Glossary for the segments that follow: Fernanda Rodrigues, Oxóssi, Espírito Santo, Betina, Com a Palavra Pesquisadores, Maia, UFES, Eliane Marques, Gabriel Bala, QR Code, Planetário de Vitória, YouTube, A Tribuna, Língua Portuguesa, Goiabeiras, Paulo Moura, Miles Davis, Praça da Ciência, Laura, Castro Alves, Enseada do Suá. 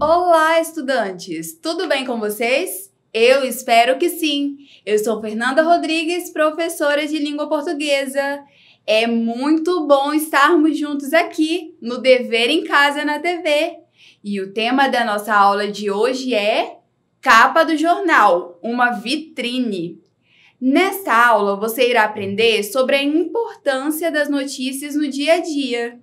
Olá, estudantes! Tudo bem com vocês? Eu espero que sim! Eu sou Fernanda Rodrigues, professora de língua portuguesa. É muito bom estarmos juntos aqui no Dever em Casa na TV. E o tema da nossa aula de hoje é Capa do Jornal, uma vitrine. Nesta aula, você irá aprender sobre a importância das notícias no dia a dia.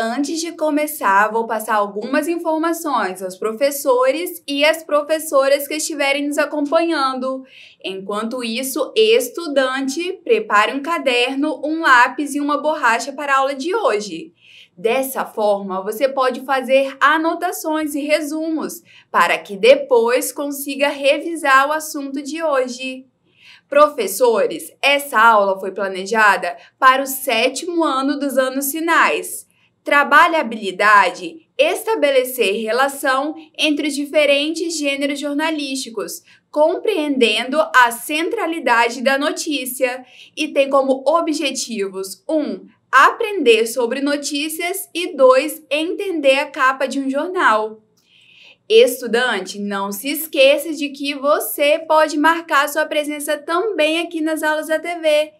Antes de começar, vou passar algumas informações aos professores e às professoras que estiverem nos acompanhando. Enquanto isso, estudante, prepare um caderno, um lápis e uma borracha para a aula de hoje. Dessa forma, você pode fazer anotações e resumos para que depois consiga revisar o assunto de hoje. Professores, essa aula foi planejada para o 7º ano dos anos sinais. Trabalha a habilidade estabelecer relação entre os diferentes gêneros jornalísticos, compreendendo a centralidade da notícia e tem como objetivos 1. Aprender sobre notícias e 2. Entender a capa de um jornal. Estudante, não se esqueça de que você pode marcar sua presença também aqui nas aulas da TV.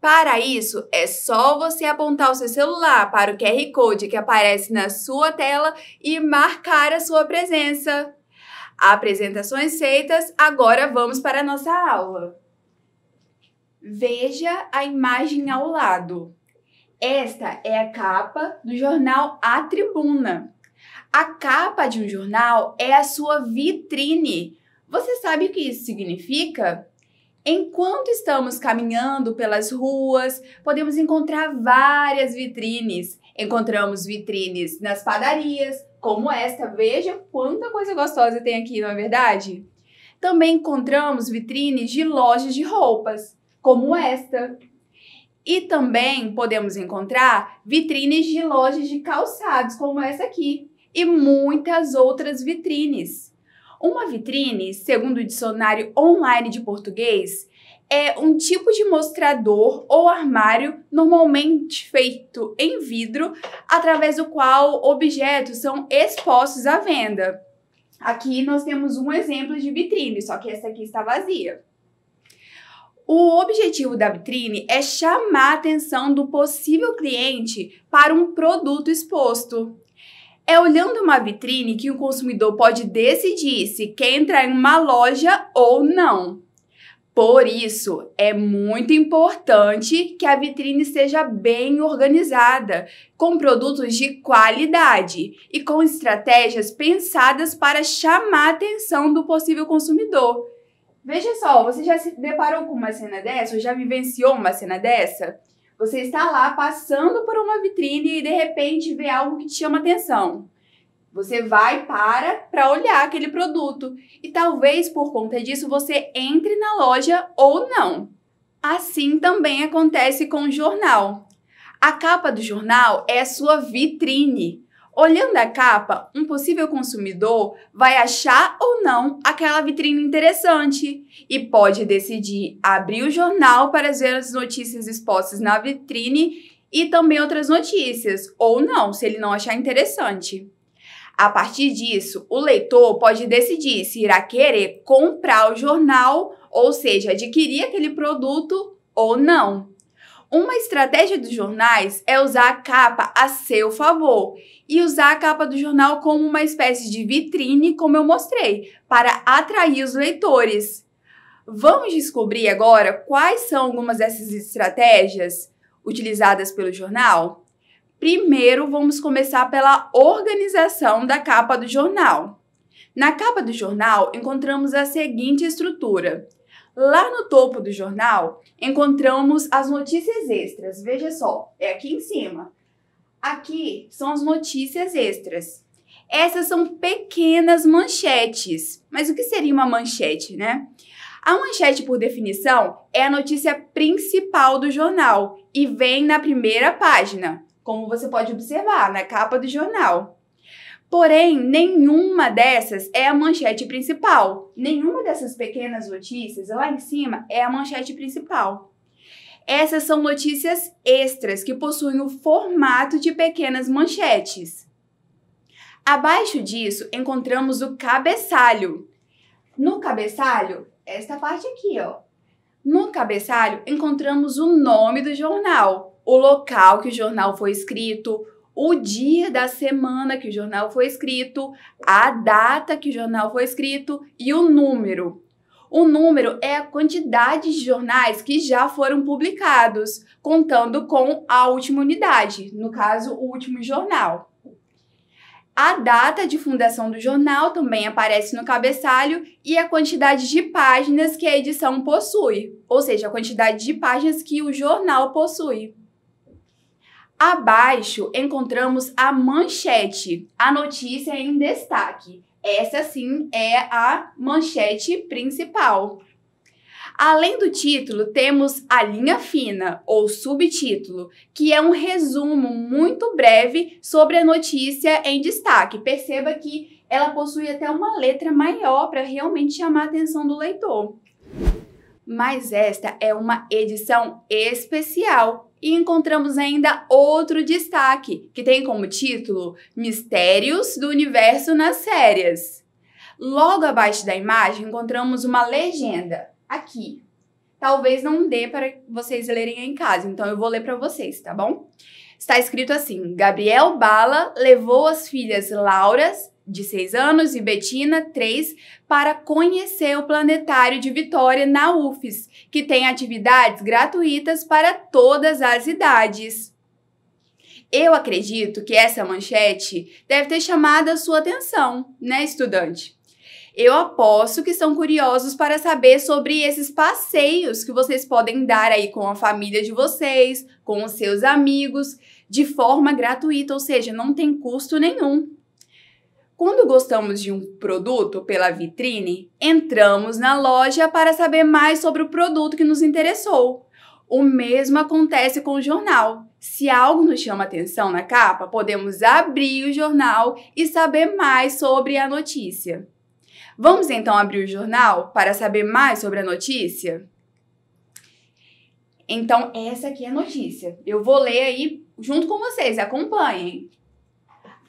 Para isso, é só você apontar o seu celular para o QR Code que aparece na sua tela e marcar a sua presença. Apresentações feitas, agora vamos para a nossa aula. Veja a imagem ao lado. Esta é a capa do jornal A Tribuna. A capa de um jornal é a sua vitrine. Você sabe o que isso significa? Enquanto estamos caminhando pelas ruas, podemos encontrar várias vitrines. Encontramos vitrines nas padarias, como esta. Veja quanta coisa gostosa tem aqui, não é verdade? Também encontramos vitrines de lojas de roupas, como esta. E também podemos encontrar vitrines de lojas de calçados, como essa aqui. E muitas outras vitrines. Uma vitrine, segundo o dicionário online de português, é um tipo de mostrador ou armário normalmente feito em vidro, através do qual objetos são expostos à venda. Aqui nós temos um exemplo de vitrine, só que essa aqui está vazia. O objetivo da vitrine é chamar a atenção do possível cliente para um produto exposto. É olhando uma vitrine que o consumidor pode decidir se quer entrar em uma loja ou não. Por isso, é muito importante que a vitrine seja bem organizada, com produtos de qualidade e com estratégias pensadas para chamar a atenção do possível consumidor. Veja só, você já se deparou com uma cena dessa ou já vivenciou uma cena dessa? Você está lá passando por uma vitrine e de repente vê algo que te chama atenção. Você vai para olhar aquele produto e talvez por conta disso você entre na loja ou não. Assim também acontece com o jornal. A capa do jornal é a sua vitrine. Olhando a capa, um possível consumidor vai achar ou não aquela vitrine interessante e pode decidir abrir o jornal para ver as notícias expostas na vitrine e também outras notícias, ou não, se ele não achar interessante. A partir disso, o leitor pode decidir se irá querer comprar o jornal, ou seja, adquirir aquele produto ou não. Uma estratégia dos jornais é usar a capa a seu favor e usar a capa do jornal como uma espécie de vitrine, como eu mostrei, para atrair os leitores. Vamos descobrir agora quais são algumas dessas estratégias utilizadas pelo jornal? Primeiro, vamos começar pela organização da capa do jornal. Na capa do jornal, encontramos a seguinte estrutura. Lá no topo do jornal, encontramos as notícias extras. Veja só, é aqui em cima. Aqui são as notícias extras. Essas são pequenas manchetes. Mas o que seria uma manchete, né? A manchete, por definição, é a notícia principal do jornal e vem na primeira página. como você pode observar na capa do jornal. Porém, nenhuma dessas é a manchete principal. Nenhuma dessas pequenas notícias lá em cima é a manchete principal. Essas são notícias extras que possuem o formato de pequenas manchetes. Abaixo disso, encontramos o cabeçalho. No cabeçalho, esta parte aqui, ó. No cabeçalho, encontramos o nome do jornal, o local que o jornal foi escrito, o dia da semana que o jornal foi escrito, a data que o jornal foi escrito e o número. O número é a quantidade de jornais que já foram publicados, contando com a última unidade, no caso, o último jornal. A data de fundação do jornal também aparece no cabeçalho e a quantidade de páginas que a edição possui, ou seja, a quantidade de páginas que o jornal possui. Abaixo encontramos a manchete, a notícia em destaque. Essa sim é a manchete principal. Além do título, temos a linha fina, ou subtítulo, que é um resumo muito breve sobre a notícia em destaque. Perceba que ela possui até uma letra maior para realmente chamar a atenção do leitor. Mas esta é uma edição especial. E encontramos ainda outro destaque, que tem como título Mistérios do Universo nas Férias. Logo abaixo da imagem encontramos uma legenda, aqui. Talvez não dê para vocês lerem aí em casa, então eu vou ler para vocês, tá bom? Está escrito assim: Gabriel Bala levou as filhas Laura, de 6 anos, e Betina, 3, para conhecer o Planetário de Vitória na UFES, que tem atividades gratuitas para todas as idades. Eu acredito que essa manchete deve ter chamado a sua atenção, né, estudante? Eu aposto que são curiosos para saber sobre esses passeios que vocês podem dar aí com a família de vocês, com os seus amigos, de forma gratuita, ou seja, não tem custo nenhum. Quando gostamos de um produto pela vitrine, entramos na loja para saber mais sobre o produto que nos interessou. O mesmo acontece com o jornal. Se algo nos chama atenção na capa, podemos abrir o jornal e saber mais sobre a notícia. Vamos então abrir o jornal para saber mais sobre a notícia? Então, essa aqui é a notícia. Eu vou ler aí junto com vocês, acompanhem.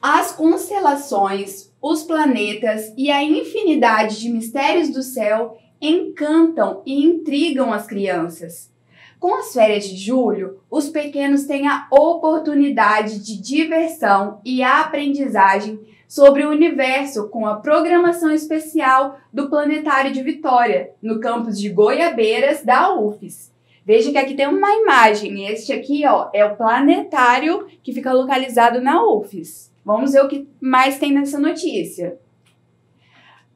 As constelações, os planetas e a infinidade de mistérios do céu encantam e intrigam as crianças. Com as férias de julho, os pequenos têm a oportunidade de diversão e aprendizagem sobre o universo com a programação especial do Planetário de Vitória, no campus de Goiabeiras da UFES. Veja que aqui tem uma imagem, este aqui, ó, é o planetário que fica localizado na UFES. Vamos ver o que mais tem nessa notícia.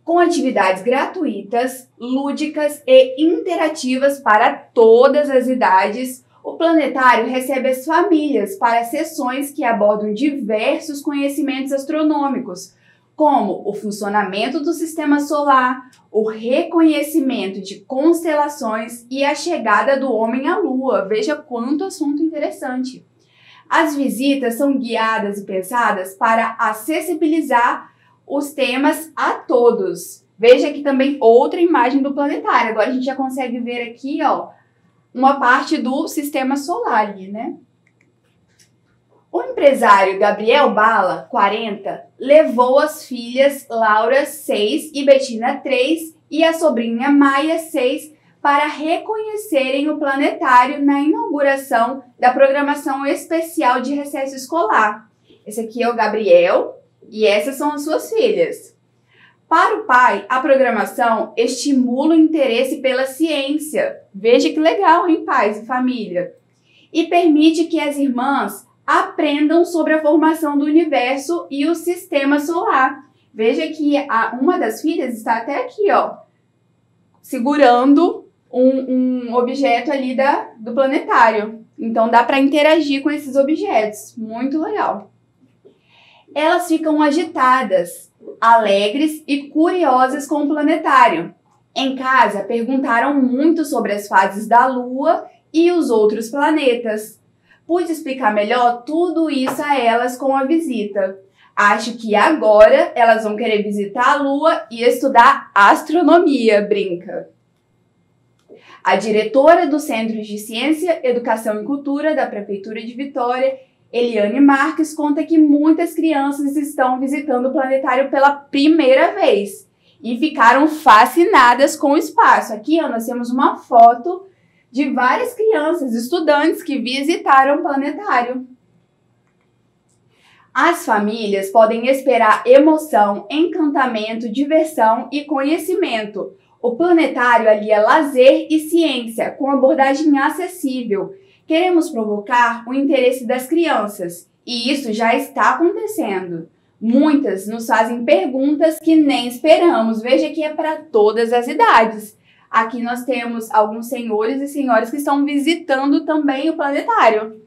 Com atividades gratuitas, lúdicas e interativas para todas as idades, o planetário recebe as famílias para sessões que abordam diversos conhecimentos astronômicos, como o funcionamento do sistema solar, o reconhecimento de constelações e a chegada do homem à Lua. Veja quanto assunto interessante. As visitas são guiadas e pensadas para acessibilizar os temas a todos. Veja aqui também outra imagem do planetário. Agora a gente já consegue ver aqui, ó, uma parte do sistema solar ali, né? O empresário Gabriel Bala, 40, levou as filhas Laura, 6, e Betina, 3, e a sobrinha Maia, 6, para reconhecerem o planetário na inauguração da programação especial de recesso escolar. Esse aqui é o Gabriel e essas são as suas filhas. Para o pai, a programação estimula o interesse pela ciência. Veja que legal, hein, pais e família? E permite que as irmãs aprendam sobre a formação do universo e o sistema solar. Veja que uma das filhas está até aqui, ó, segurando um objeto ali do planetário. Então dá para interagir com esses objetos. Muito legal. Elas ficam agitadas, alegres e curiosas com o planetário. Em casa, perguntaram muito sobre as fases da Lua e os outros planetas. Pude explicar melhor tudo isso a elas com a visita. Acho que agora elas vão querer visitar a Lua e estudar astronomia, brinca. A diretora do Centro de Ciência, Educação e Cultura da Prefeitura de Vitória, Eliane Marques, conta que muitas crianças estão visitando o planetário pela primeira vez e ficaram fascinadas com o espaço. Aqui, ó, nós temos uma foto de várias crianças, estudantes que visitaram o planetário. As famílias podem esperar emoção, encantamento, diversão e conhecimento. O planetário alia lazer e ciência, com abordagem acessível. Queremos provocar o interesse das crianças, e isso já está acontecendo. Muitas nos fazem perguntas que nem esperamos. Veja que é para todas as idades. Aqui nós temos alguns senhores e senhoras que estão visitando também o planetário.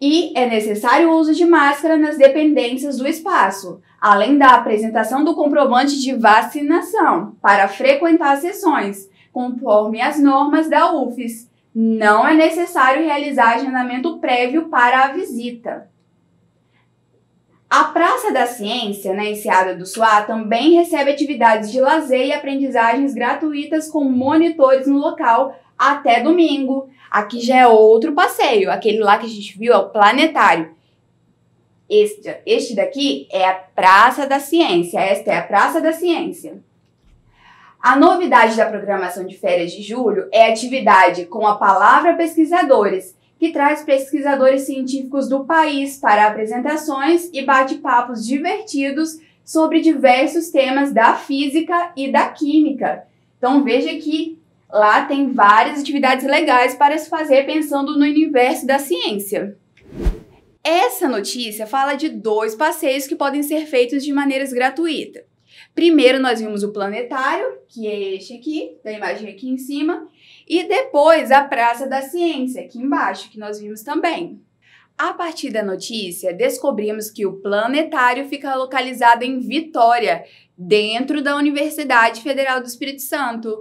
E é necessário o uso de máscara nas dependências do espaço, além da apresentação do comprovante de vacinação para frequentar as sessões, conforme as normas da UFES. Não é necessário realizar agendamento prévio para a visita. A Praça da Ciência, na Enseada do Suá, também recebe atividades de lazer e aprendizagens gratuitas com monitores no local até domingo. Aqui já é outro passeio, aquele lá que a gente viu é o planetário. Este daqui é a Praça da Ciência, esta é a Praça da Ciência. A novidade da programação de férias de julho é a atividade Com a Palavra Pesquisadores, que traz pesquisadores científicos do país para apresentações e bate-papos divertidos sobre diversos temas da física e da química. Então veja que lá tem várias atividades legais para se fazer pensando no universo da ciência. Essa notícia fala de dois passeios que podem ser feitos de maneiras gratuitas. Primeiro nós vimos o planetário, que é este aqui, da imagem aqui em cima, e depois a Praça da Ciência, aqui embaixo, que nós vimos também. A partir da notícia, descobrimos que o planetário fica localizado em Vitória, dentro da Universidade Federal do Espírito Santo.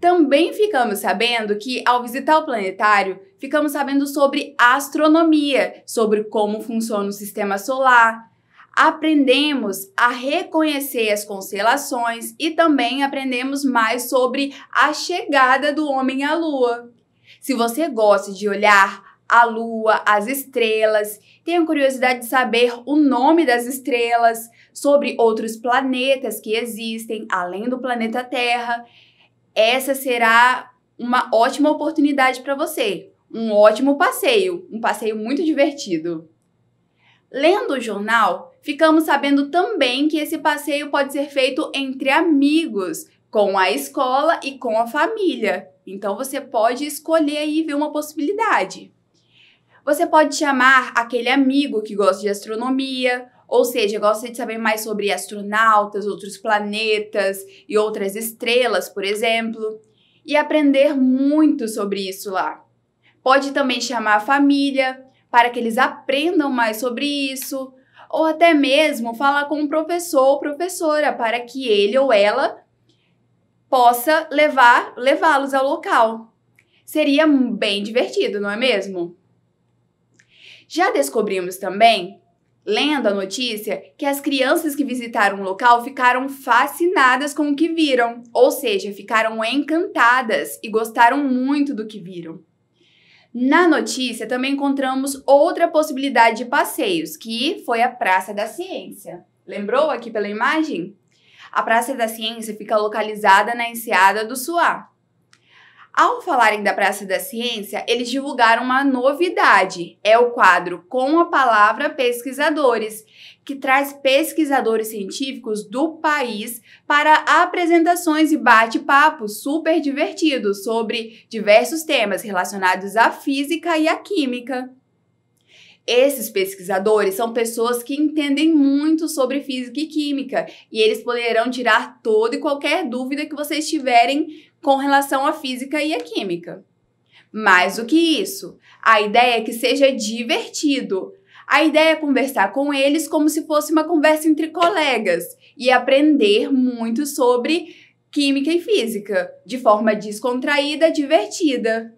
Também ficamos sabendo que, ao visitar o planetário, ficamos sabendo sobre astronomia, sobre como funciona o sistema solar. Aprendemos a reconhecer as constelações e também aprendemos mais sobre a chegada do homem à Lua. Se você gosta de olhar a Lua, as estrelas, tenho curiosidade de saber o nome das estrelas, sobre outros planetas que existem além do planeta Terra, essa será uma ótima oportunidade para você, um ótimo passeio, um passeio muito divertido. Lendo o jornal, ficamos sabendo também que esse passeio pode ser feito entre amigos, com a escola e com a família. Então você pode escolher aí, ver uma possibilidade. Você pode chamar aquele amigo que gosta de astronomia, ou seja, gosta de saber mais sobre astronautas, outros planetas e outras estrelas, por exemplo, e aprender muito sobre isso lá. Pode também chamar a família para que eles aprendam mais sobre isso, ou até mesmo falar com um professor ou professora para que ele ou ela possa levá-los ao local. Seria bem divertido, não é mesmo? Já descobrimos também, lendo a notícia, que as crianças que visitaram o local ficaram fascinadas com o que viram, ou seja, ficaram encantadas e gostaram muito do que viram. Na notícia também encontramos outra possibilidade de passeios, que foi a Praça da Ciência. Lembrou aqui pela imagem? A Praça da Ciência fica localizada na Enseada do Suá. Ao falarem da Praça da Ciência, eles divulgaram uma novidade. É o quadro Com a Palavra Pesquisadores, que traz pesquisadores científicos do país para apresentações e bate-papos super divertidos sobre diversos temas relacionados à física e à química. Esses pesquisadores são pessoas que entendem muito sobre física e química e eles poderão tirar toda e qualquer dúvida que vocês tiverem com relação à física e à química. Mais do que isso, a ideia é que seja divertido. A ideia é conversar com eles como se fosse uma conversa entre colegas e aprender muito sobre química e física, de forma descontraída, divertida.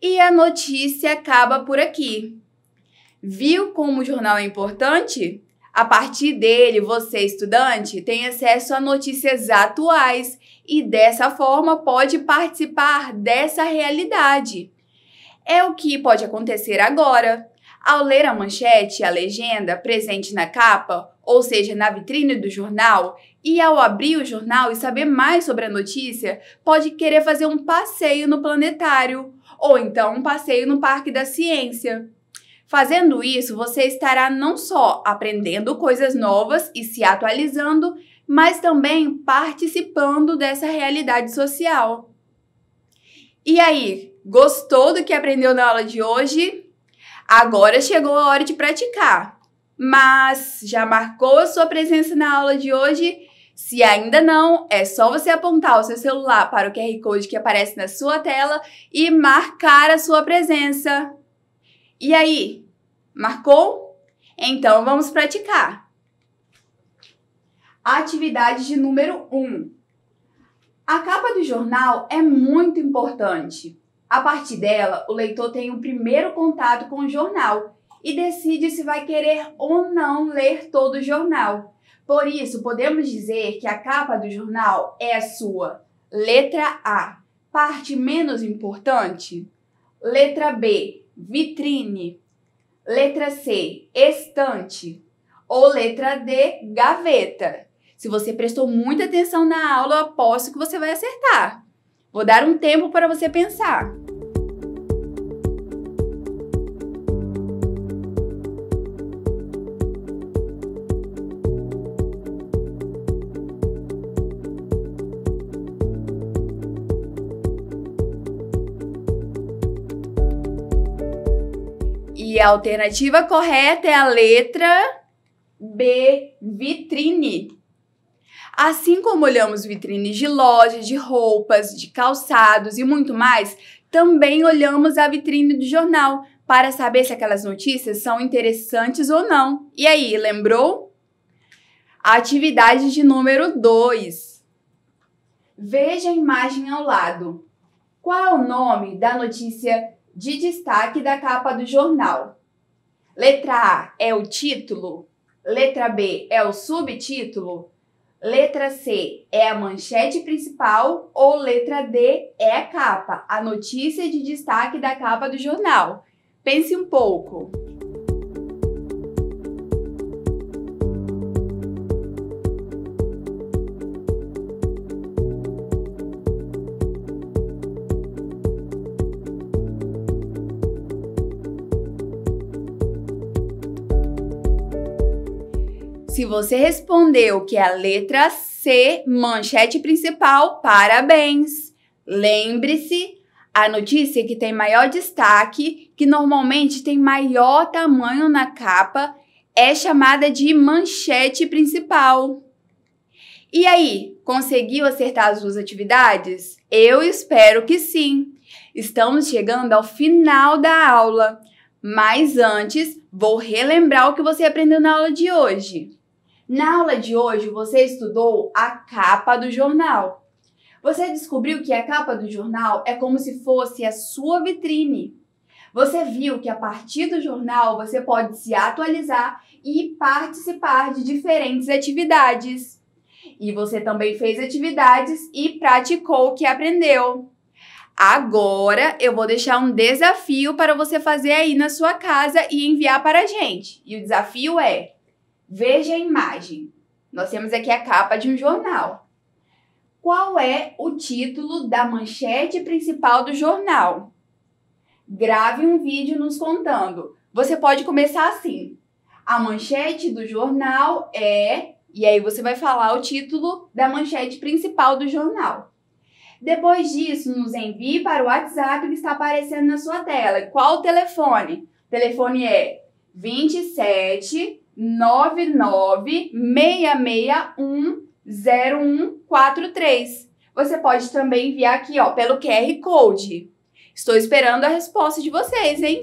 E a notícia acaba por aqui. Viu como o jornal é importante? A partir dele, você, estudante, tem acesso a notícias atuais e, dessa forma, pode participar dessa realidade. É o que pode acontecer agora. Ao ler a manchete, a legenda presente na capa, ou seja, na vitrine do jornal, e ao abrir o jornal e saber mais sobre a notícia, pode querer fazer um passeio no planetário, ou então um passeio no Parque da Ciência. Fazendo isso, você estará não só aprendendo coisas novas e se atualizando, mas também participando dessa realidade social. E aí, gostou do que aprendeu na aula de hoje? Agora chegou a hora de praticar. Mas já marcou a sua presença na aula de hoje? Se ainda não, é só você apontar o seu celular para o QR Code que aparece na sua tela e marcar a sua presença. E aí, marcou? Então vamos praticar. Atividade de número 1. A capa do jornal é muito importante. A partir dela, o leitor tem o primeiro contato com o jornal e decide se vai querer ou não ler todo o jornal. Por isso, podemos dizer que a capa do jornal é a sua letra A, parte menos importante, letra B, vitrine, letra C, estante, ou letra D, gaveta. Se você prestou muita atenção na aula, eu aposto que você vai acertar. Vou dar um tempo para você pensar. E a alternativa correta é a letra B, vitrine. Assim como olhamos vitrines de lojas, de roupas, de calçados e muito mais, também olhamos a vitrine do jornal para saber se aquelas notícias são interessantes ou não. E aí, lembrou? Atividade de número 2. Veja a imagem ao lado. Qual é o nome da notícia de destaque da capa do jornal? Letra A é o título, letra B é o subtítulo, letra C é a manchete principal ou letra D é a capa, a notícia de destaque da capa do jornal. Pense um pouco. Se você respondeu que é a letra C, manchete principal, parabéns! Lembre-se, a notícia que tem maior destaque, que normalmente tem maior tamanho na capa, é chamada de manchete principal. E aí, conseguiu acertar as duas atividades? Eu espero que sim! Estamos chegando ao final da aula, mas antes vou relembrar o que você aprendeu na aula de hoje. Na aula de hoje, você estudou a capa do jornal. Você descobriu que a capa do jornal é como se fosse a sua vitrine. Você viu que a partir do jornal, você pode se atualizar e participar de diferentes atividades. E você também fez atividades e praticou o que aprendeu. Agora, eu vou deixar um desafio para você fazer aí na sua casa e enviar para a gente. E o desafio é: veja a imagem. Nós temos aqui a capa de um jornal. Qual é o título da manchete principal do jornal? Grave um vídeo nos contando. Você pode começar assim. A manchete do jornal é... E aí você vai falar o título da manchete principal do jornal. Depois disso, nos envie para o WhatsApp que está aparecendo na sua tela. Qual o telefone? O telefone é 27 99 661 0143. Você pode também enviar aqui, ó, pelo QR Code. Estou esperando a resposta de vocês, hein?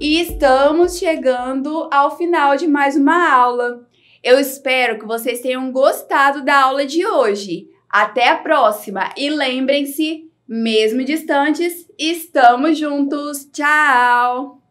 E estamos chegando ao final de mais uma aula. Eu espero que vocês tenham gostado da aula de hoje. Até a próxima e lembrem-se, mesmo distantes, estamos juntos. Tchau!